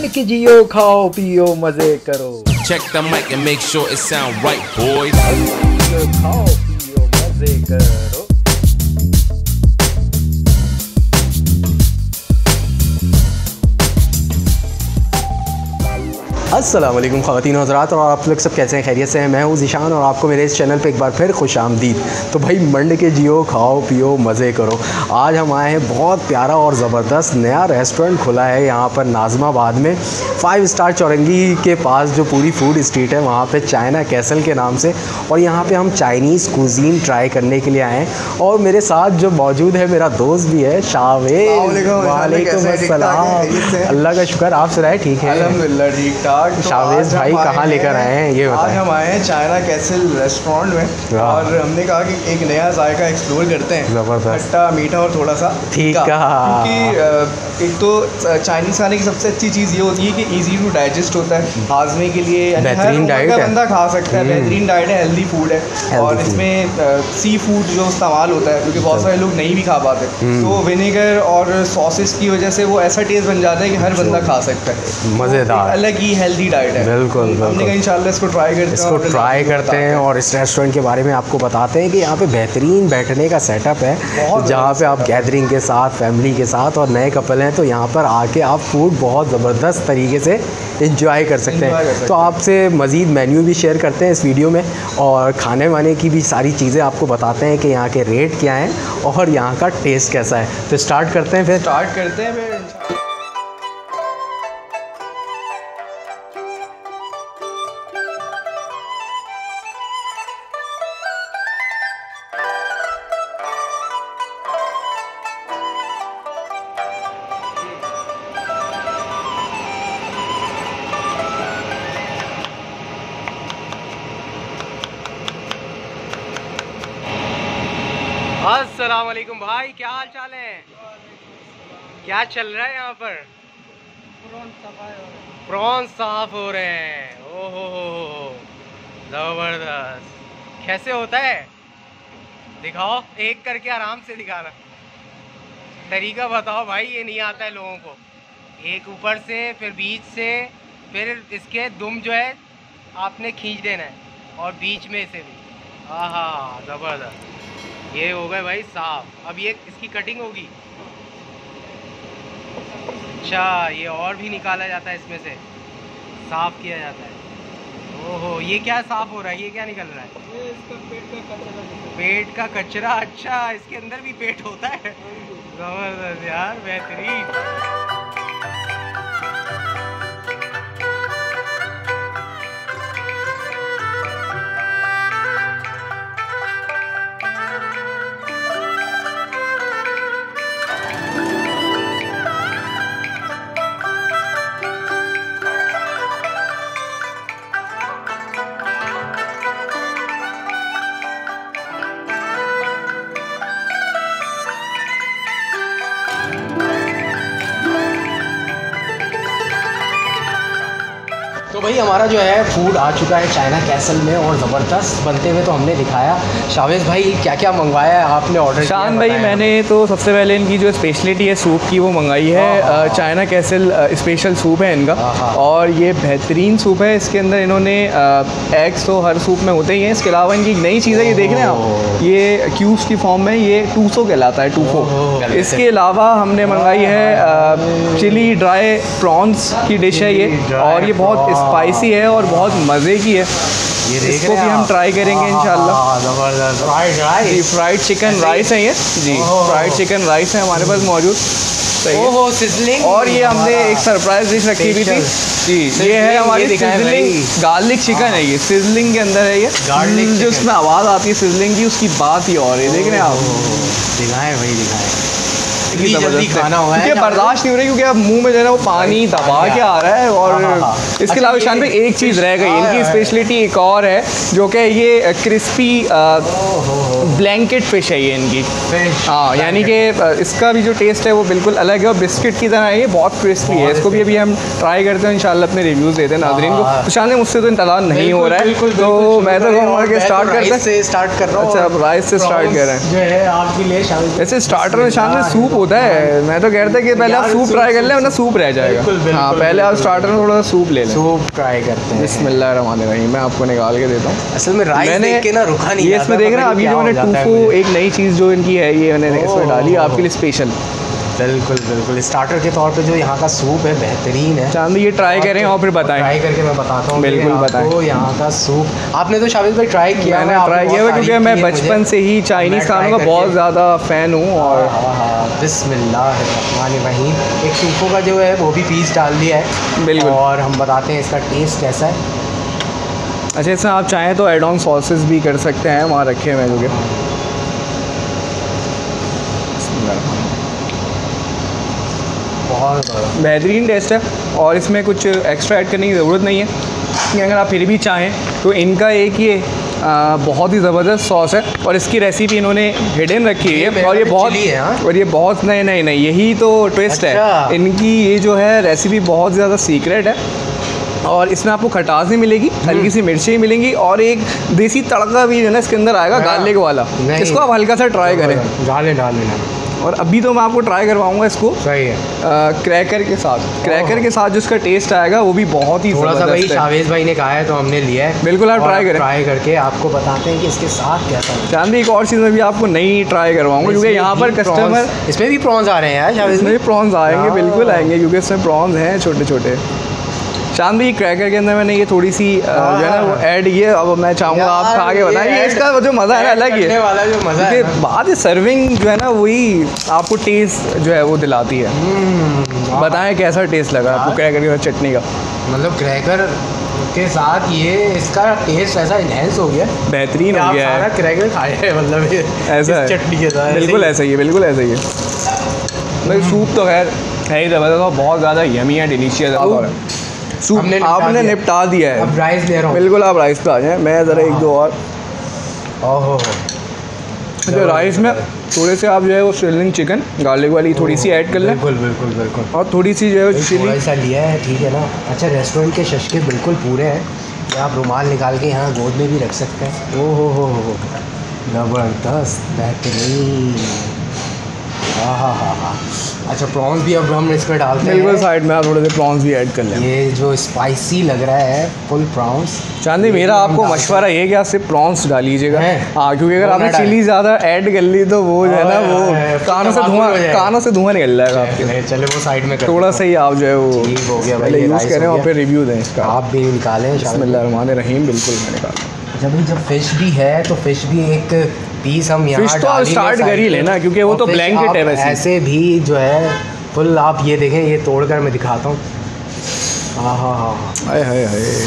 बन के जियो, खाओ पियो मजे करो। Check the mic and make sure it sound right, boys. खाओ पियो मजे करो। अस्सलामुअलैकुम ख़वातीन हज़रात, और आप लोग सब कैसे हैं, खैरियत से हैं? मैं हूँ जिशान और आपको मेरे इस चैनल पे एक बार फिर खुश आमदीद। तो भाई मंड के जियो, खाओ पियो मज़े करो। आज हम आए हैं, बहुत प्यारा और ज़बरदस्त नया रेस्टोरेंट खुला है यहाँ पर नाज़माबाद में, 5 स्टार चौरंगी के पास जो पूरी फूड स्ट्रीट है वहाँ पर, चाइना कैसल के नाम से। और यहाँ पर हम चाइनीज़ कुज़ीन ट्राई करने के लिए आए हैं, और मेरे साथ जो मौजूद है मेरा दोस्त भी है, शावेल। वालेकुम अस्सलाम। अल्लाह का शुक्र, आप सुनाए ठीक है? अल्हम्दुलिल्लाह ठीक ठाक। तो शावेल भाई कहाँ लेकर आए हैं ये बताएं। आज हम आए हैं चाइना कैसल रेस्टोरेंट में, और हमने कहा कि एक नया जायका एक्सप्लोर करते हैं, ज़बरदस्त खट्टा मीठा और थोड़ा सा तीखा। क्योंकि एक तो चाइनीज़ खाने की सबसे अच्छी चीज़ ये होती है कि इजी टू डाइजेस्ट होता है, हाजमे के लिए बेहतरीन डाइट है, बंदा खा सकता है, बेहतरीन डाइट है, हेल्दी फूड है। और इसमें सी फूड जो इस्तेमाल होता है, क्योंकि बहुत सारे लोग नहीं भी खा पाते, तो विनेगर और सॉसेस की वजह से वो ऐसा टेस्ट बन जाता है कि हर बंदा खा सकता है, मज़ेदार अलग ही हेल्दी डाइट है। बिल्कुल, हमने कहा इंशाल्लाह इसको ट्राई करते हैं और इस रेस्टोरेंट के बारे में आपको बताते हैं कि यहाँ पे बेहतरीन बैठने का सेटअप है, जहाँ पे आप गैदरिंग के साथ, फैमिली के साथ और नए कपल हैं तो यहाँ पर आके आप फूड बहुत ज़बरदस्त तरीके से इंजॉय कर सकते हैं। तो आपसे मज़ीद मेन्यू भी शेयर करते हैं इस वीडियो में, और खाने वाने की भी सारी चीज़ें आपको बताते हैं कि यहाँ के रेट क्या हैं और यहाँ का टेस्ट कैसा है। तो स्टार्ट करते हैं फिर। अस्सलाम वालेकुम भाई, क्या हाल चाल है? क्या चल रहा है यहाँ पर? प्रॉन्स साफ हो रहे हैं। ओहो हो, जबरदस्त। कैसे होता है दिखाओ, एक करके आराम से दिखाना, तरीका बताओ भाई, ये नहीं आता है लोगों को। एक ऊपर से, फिर बीच से, फिर इसके दुम जो है आपने खींच देना है, और बीच में से भी। आहा जबरदस्त, ये हो गए भाई साफ। अब ये इसकी कटिंग होगी। अच्छा, ये और भी निकाला जाता है, इसमें से साफ किया जाता है। ओहो, ये क्या साफ हो रहा है, ये क्या निकल रहा है? ये इसका पेट का कचरा। पेट का कचरा, अच्छा इसके अंदर भी पेट होता है। जबरदस्त यार, बेहतरीन। भाई हमारा जो है फूड आ चुका है चाइना कैसल में, और ज़बरदस्त बनते हुए तो हमने दिखाया। शावेल भाई क्या क्या मंगवाया है आपने ऑर्डर? शान भाई मैंने तो सबसे पहले इनकी जो स्पेशलिटी है सूप की वो मंगाई है, चाइना कैसल स्पेशल सूप है इनका, और ये बेहतरीन सूप है। इसके अंदर इन्होंने एग्स तो हर सूप में होते ही हैं, इसके अलावा इनकी नई चीज़ है, ये देख रहे हैं आप, ये क्यूब्स की फॉर्म में, ये 200 कहलाता है, 200। इसके अलावा हमने मंगाई है चिली ड्राई प्रॉन्स की डिश है ये, और ये बहुत स्पाइसी है और बहुत मज़े की है। ये इसको भी हम ट्राई करेंगे इंशाल्लाह। फ्राइड चिकन राइस है ये जी, फ्राइड चिकन राइस है हमारे पास मौजूद। ओहो सिजलिंग। और ये हमने एक सरप्राइज डिश रखी हुई थी जी, ये है हमारी सिजलिंग गार्लिक चिकन है, ये सिजलिंग के अंदर है। ये गार्लिक जो उसमें आवाज़ आती है सिजलिंग की, उसकी बात ही और है। देख रहे हैं आप, दिखाएँ भाई दिखाएँ, जल्दी खाना हुआ है, बर्दाश्त नहीं हो रही क्योंकि अब मुंह में जो है ना वो पानी दबा के आ रहा है। और इसके अलावा शान भाई एक चीज़ रह गई, इनकी स्पेशलिटी एक और है जो कि ये क्रिस्पी ब्लैंकेट फिश है ये इनकी। हाँ, यानी कि इसका भी जो टेस्ट है वो बिल्कुल अलग है, और बिस्किट की तरह ये बहुत क्रिस्पी है। इसको भी अभी हम ट्राई करते हैं, इंशाल्लाह अपने रिव्यूज़ देते हैं नाजरीन को। तो शान मुझसे तो इंतजार नहीं हो रहा है, तो मैं तो कहूँगा कि स्टार्ट कर रहा हूँ। अच्छा, राइस से स्टार्ट कर रहे हैं आपके लिए। वैसे स्टार्टर में शान सूप होता है। मैं तो कहता कि पहले आप सूप ट्राई कर लें वरना सूप रह जाएगा। हाँ पहले आप स्टार्टर में थोड़ा सूप ले लें। सूप ट्राई करते हैं। बिस्मिल्लाह रहमान रहीम। मैं आपको निकाल के देता हूँ। असल में राइस देख के ना रुका नहीं। ये इसमें देख रहे हैं अभी जो मैंने टोफू एक नई चीज़ जो इनकी है ये मैंने इसमें डाली आपके लिए स्पेशल। बिल्कुल बिल्कुल स्टार्टर के तौर पे जो यहाँ का सूप है बेहतरीन है। चांद ये ट्राई करें और फिर बताएं। ट्राई करके मैं बताता हूँ। बिल्कुल बताएं। तो यहाँ का सूप आपने तो शाविल भाई ट्राई किया? मैंने ट्राई किया है क्योंकि मैं बचपन से ही चाइनीज़ खानों का बहुत ज़्यादा फ़ैन हूँ। और बिस्मिल्लाहिर्रहमानिर्रहीम एक सूपों का जो है वो भी पीस डाल दिया है। बिल्कुल। और हम बताते हैं इसका टेस्ट कैसा है। अच्छा इसमें आप चाहें तो एड ऑन सॉसेस भी कर सकते हैं, वहाँ रखे हैं जो कि बहुत बेहतरीन टेस्ट है। और इसमें कुछ एक्स्ट्रा ऐड करने की ज़रूरत नहीं है कि अगर आप फिर भी चाहें तो इनका एक ये बहुत ही ज़बरदस्त सॉस है और इसकी रेसिपी इन्होंने हिडन रखी हुई है। और ये बहुत नहीं नहीं नहीं यही तो ट्विस्ट है इनकी। ये जो है रेसिपी बहुत ज़्यादा सीक्रेट है और इसमें आपको खटास नहीं मिलेगी, हल्की सी मिर्ची मिलेंगी और एक देसी तड़का भी है ना इसके अंदर आएगा गार्लिक वाला। इसको आप हल्का सा ट्राई करें। डालें डालें। और अभी तो मैं आपको ट्राई करवाऊंगा इसको। सही है। क्रैकर के साथ। क्रैकर के साथ जो इसका टेस्ट आएगा वो भी बहुत ही थोड़ा सा भाई शावेज भाई ने कहा है तो हमने लिया है। बिल्कुल आप ट्राई करें। ट्राई करके आपको बताते हैं कि इसके साथ क्या था। चांद एक और चीज़ में भी आपको नई ट्राई करवाऊंगा क्योंकि यहाँ पर कस्टमर इसमें भी प्रॉन्स आ रहे हैं यार। इसमें भी प्रॉन्स आएंगे, बिल्कुल आएंगे क्योंकि इसमें प्रॉन्स हैं छोटे छोटे। चांद भाई क्रैकर के अंदर मैंने ये थोड़ी सी जो है ना वो ऐड ये अब मैं चाहूँगा आप खा के बताएं। इसका जो मज़ा है ना अलग ही है। बात सर्विंग जो है ना वही आपको टेस्ट जो है वो दिलाती है। बताएं कैसा टेस्ट लगा आपको क्रैकर के साथ चटनी का? मतलब क्रैकर के साथ ये इसका टेस्ट ऐसा इनहेंस हो गया, बेहतरीन हो गया है। क्रैकर खाए मतलब ऐसा चटनी के साथ बिल्कुल ऐसा ही है, बिल्कुल ऐसा ही है। सूप तो खैर है ही ज़बरदस्त, बहुत ज़्यादा यमी है, डिलीशियस है। सूप आपने निपटा दिया है। अब राइस ले रहा हूँ। बिल्कुल आप राइस पे आ जाएँ। मैं ज़रा एक दो और ओहो जो राइस में थोड़े से आप जो है वो स्ट्रिलिंग चिकन गार्लिक वाली थोड़ी सी ऐड कर लें। बिल्कुल बिल्कुल बिल्कुल। और थोड़ी सी जो है थोड़ा सा लिया है, ठीक है ना। अच्छा रेस्टोरेंट के शशके बिल्कुल पूरे हैं, आप रुमाल निकाल के यहाँ गोद में भी रख सकते हैं। ओ हो ज़बरदस्त बेहतरीन। हाँ हाँ हाँ हाँ। अच्छा प्रॉन्स भी अब हम इसमें डालते हैं। बिल्कुल साइड में आप थोड़े से प्रॉन्स भी ऐड कर लें। ये जो स्पाइसी लग रहा है फुल प्रॉन्स। चांदी मेरा आपको मशवरा ये कि आप सिर्फ प्रॉन्स डालिएगा। हाँ क्योंकि अगर आपने चिली ज़्यादा ऐड कर ली तो वो जो है ना वो कानों से धुआं निकल जाएगा आपके। चले वो साइड में थोड़ा सा ही आप जो है वो ठीक हो गया भाई यूज़ करें और फिर रिव्यू दें इसका। आप भी निकालें। बिस्मिल्लाहिर्रहमानिर्रहीम। बिल्कुल मैं निकालूँ। जब फिश भी है तो फिश भी एक पीस हम यहाँ फिश तो आप स्टार्ट कर ही लेना क्योंकि वो तो ब्लैंकेट है वैसे। ऐसे भी जो है फुल आप ये देखें, ये तोड़कर मैं दिखाता हूँ। हाँ हाँ हाँ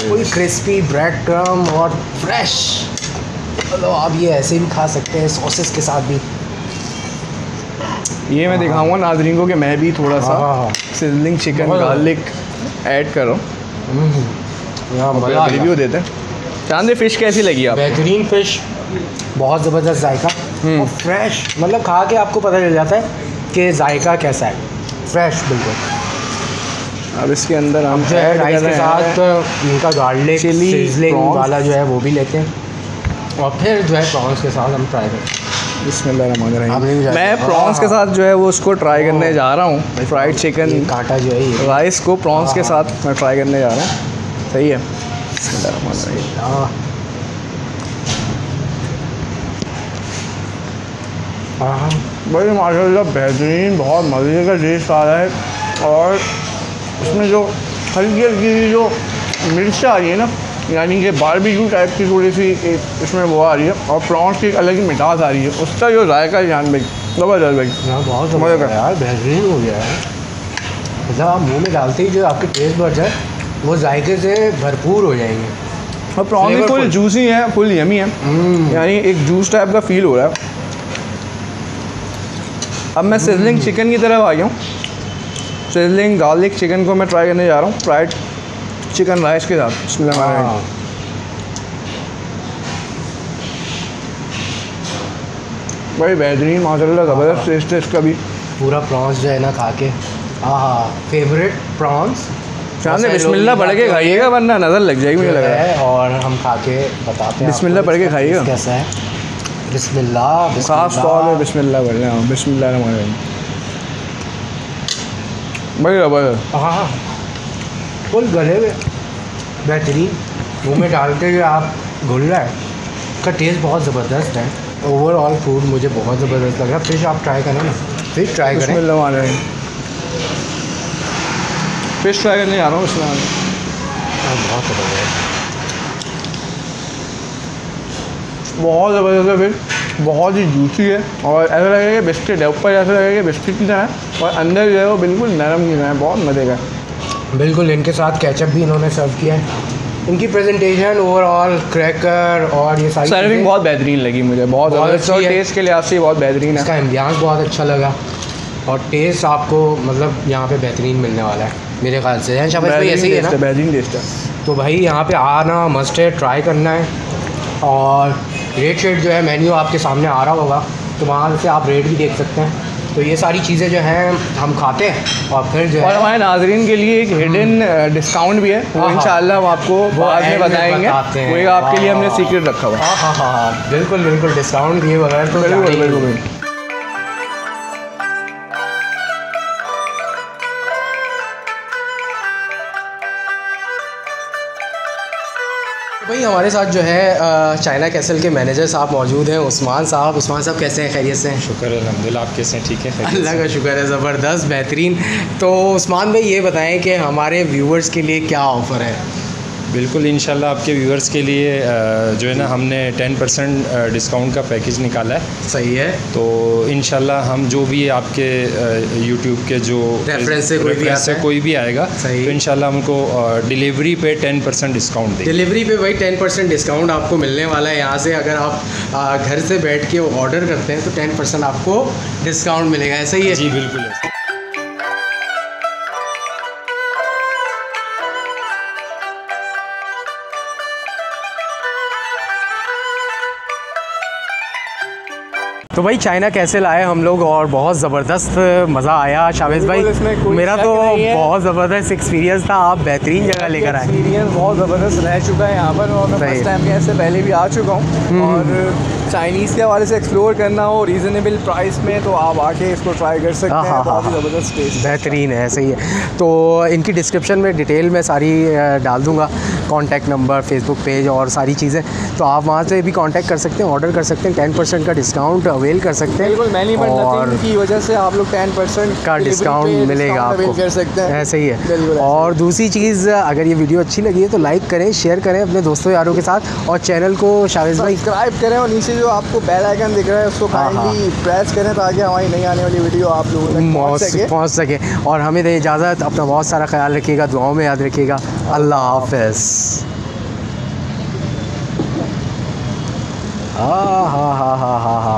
फुल क्रिस्पी ब्रेड क्रम और फ्रेश। चलो आप ये ऐसे भी खा सकते हैं सॉसेस के साथ भी। ये मैं दिखाऊंगा नाजरीन को कि मैं भी थोड़ा सा सिजलिंग चिकन गार्लिक ऐड कर रहा हूँ। रिव्यू देते हैं। चांदी फ़िश कैसी लगी आप? बेहतरीन फ़िश, बहुत ज़बरदस्त जायका और फ्रेश। मतलब खा के आपको पता चल जाता है कि जायका कैसा है, फ्रेश बिल्कुल। अब इसके अंदर हम जो है राइस के साथ इनका गार्लिक सीजलिंग वाला जो है वो भी लेते हैं और फिर जो है प्रॉन्स के साथ हम ट्राई करते हैं। बिस्मिल्लाहिर्रहमानिर्रहीम। मैं प्रॉन्स के साथ जो है वो उसको ट्राई करने जा रहा हूँ। फ्राइड चिकन काटा जो है राइस को प्रॉन्स के साथ मैं ट्राई करने जा रहा हूँ। सही है। बड़ी माशाल्लाह बेहतरीन, बहुत मज़े का टेस्ट आ रहा है। और उसमें जो हल्की हल्की जो मिर्च आ रही है ना, यानी कि बारबेक्यू टाइप की थोड़ी सी इसमें वो आ रही है और प्रॉन्स की एक अलग ही मिठास आ रही है। उसका जो जायका जान भाई ज़बरदस्त भाई, बहुत मज़े का यार बेहतरीन हो गया है। जब आप मुँह में डालते ही जो आपके टेस्ट बढ़ जाए वो जायके से भरपूर हो जाएंगे। और प्रॉन्स भी फुल जूसी है, फुल यमी है, यानी एक जूस टाइप का फील हो रहा है। अब मैं सिजलिंग चिकन की तरफ आ गया हूँ। सिजलिंग गार्लिक चिकन को मैं ट्राई करने जा रहा हूँ फ्राइड चिकन राइस के साथ। बिस्मिल्लाहिर्रहमानिर्रहीम। बड़ी बेहतरीन माशाल्लाह ज़बरदस्त टेस्ट है इसका भी। पूरा प्रॉन्स जो है ना खा के फेवरेट प्रॉन्स। चांद बिस्मिल्लाह पढ़ के खाइएगा वरना नज़र लग जाएगी मुझे लग रहा है। और हम खा के बताते हैं। बिस्मिल्लाह पढ़ के खाइएगा कैसा है। बिस्मिल्लाह साफ तौर पर बिस्मिल्लाह पढ़ रहे हैं। बिस्मिल्लाह बढ़िया बढ़िया। हाँ फुल गले हुए बेहतरीन, मुँह में डालते हुए आप घुल रहा है, उसका टेस्ट बहुत ज़बरदस्त है। ओवरऑल फूड मुझे बहुत ज़बरदस्त लग रहा है। फिश आप ट्राई करें ना, फिश ट्राई करें। फिश ट्राई करने आ रहा हूँ उसमें, बहुत ज़बरदस्त, बहुत ज़बरदस्त है फिश, बहुत ही जूसी है और ऐसा लगेगा कि बिस्किट है, ऊपर ऐसा लगेगा कि बिस्किट की तरह है और अंदर जो है वो बिल्कुल नरम की तरह है, बहुत मज़े का। बिल्कुल इनके साथ केचप भी इन्होंने सर्व किया है। इनकी प्रेजेंटेशन ओवरऑल क्रैकर और ये सारी सर्विंग बहुत बेहतरीन लगी मुझे, बहुत अच्छा, टेस्ट के लिहाज से बहुत बेहतरीन है, इसका एम्बियंस बहुत अच्छा लगा और टेस्ट आपको मतलब यहाँ पे बेहतरीन मिलने वाला है मेरे ख्याल से। जैन शाह ऐसे ही है ना, बेहतरीन टेस्ट है, तो भाई यहाँ पे आना मस्ट है, ट्राई करना है। और रेट शेट जो है मेन्यू आपके सामने आ रहा होगा, तो वहाँ से आप रेट भी देख सकते हैं। तो ये सारी चीज़ें जो हैं हम खाते हैं और फिर जो और हमारे नाजरीन के लिए एक हिडन डिस्काउंट भी है, वो इंशाल्लाह हम आपको बाद में बताएंगे, वो एक आपके लिए हमने सीक्रेट रखा हुआ है। हाँ हाँ हाँ हाँ बिल्कुल बिल्कुल, डिस्काउंट दिए वगैरह तो बिल्कुल बिल्कुल। भाई हमारे साथ जो है चाइना कैसल के मैनेजर साहब मौजूद हैं, उस्मान साहब। उस्मान साहब कैसे हैं, खैरियत से हैं? शुक्र है अल्हम्दुलिल्लाह, आप कैसे हैं? ठीक है, अल्लाह का शुक्र है, ज़बरदस्त बेहतरीन। तो उस्मान भाई ये बताएं कि हमारे व्यूवर्स के लिए क्या ऑफ़र है? बिल्कुल इंशाल्लाह आपके व्यूवर्स के लिए जो है ना, हमने 10% डिस्काउंट का पैकेज निकाला है। सही है, तो इंशाल्लाह हम जो भी आपके यूट्यूब के जो रेफरेंस से कोई भी आएगा तो इंशाल्लाह हमको डिलीवरी पे 10% डिस्काउंट देंगे। डिलीवरी पे भाई 10% डिस्काउंट आपको मिलने वाला है यहाँ से। अगर आप घर से बैठ के ऑर्डर करते हैं तो 10% आपको डिस्काउंट मिलेगा, ऐसा ही है? जी बिल्कुल। तो भाई चाइना कैसल आए हम लोग और बहुत ज़बरदस्त मज़ा आया। शावेल भाई मेरा तो बहुत ज़बरदस्त एक्सपीरियंस था, आप बेहतरीन जगह लेकर आए। एक्सपीरियंस बहुत ज़बरदस्त रह चुका है यहाँ पर और मैं फर्स्ट टाइम यहाँ से पहले भी आ चुका हूँ और चाइनीज़ के हवाले से एक्सप्लोर करना हो रीज़नेबल प्राइस में तो आप आके इसको ट्राई कर सकते हैं, बहुत ही ज़बरदस्त टेस्ट, बेहतरीन है। सही है, तो इनकी डिस्क्रिप्शन में डिटेल में सारी डाल दूँगा, कॉन्टैक्ट नंबर, फेसबुक पेज और सारी चीज़ें, तो आप वहाँ से भी कॉन्टैक्ट कर सकते हैं, ऑर्डर कर सकते हैं, 10% का डिस्काउंट अवेल कर सकते हैं। बिल्कुल मैनी बट की वजह से आप लोग 10% का डिस्काउंट मिलेगा आपको, कर सकते हैं, ऐसे ही है। और दूसरी चीज़, अगर ये वीडियो अच्छी लगी है तो लाइक करें, शेयर करें अपने दोस्तों यारों के साथ और चैनल को शावेल भाई सब्सक्राइब करें और नीचे जो आपको बेल आइकन दिख रहा है उसको काइंडली प्रेस करें ताकि हमारी नई आने वाली वीडियो आप लोगों तक पहुँच सके। और हमें दें इजाज़त, अपना बहुत सारा ख्याल रखिएगा, दुआओं में याद रखिएगा, अल्लाह हाफिज़। हाँ हाँ हाँ हाँ हाँ।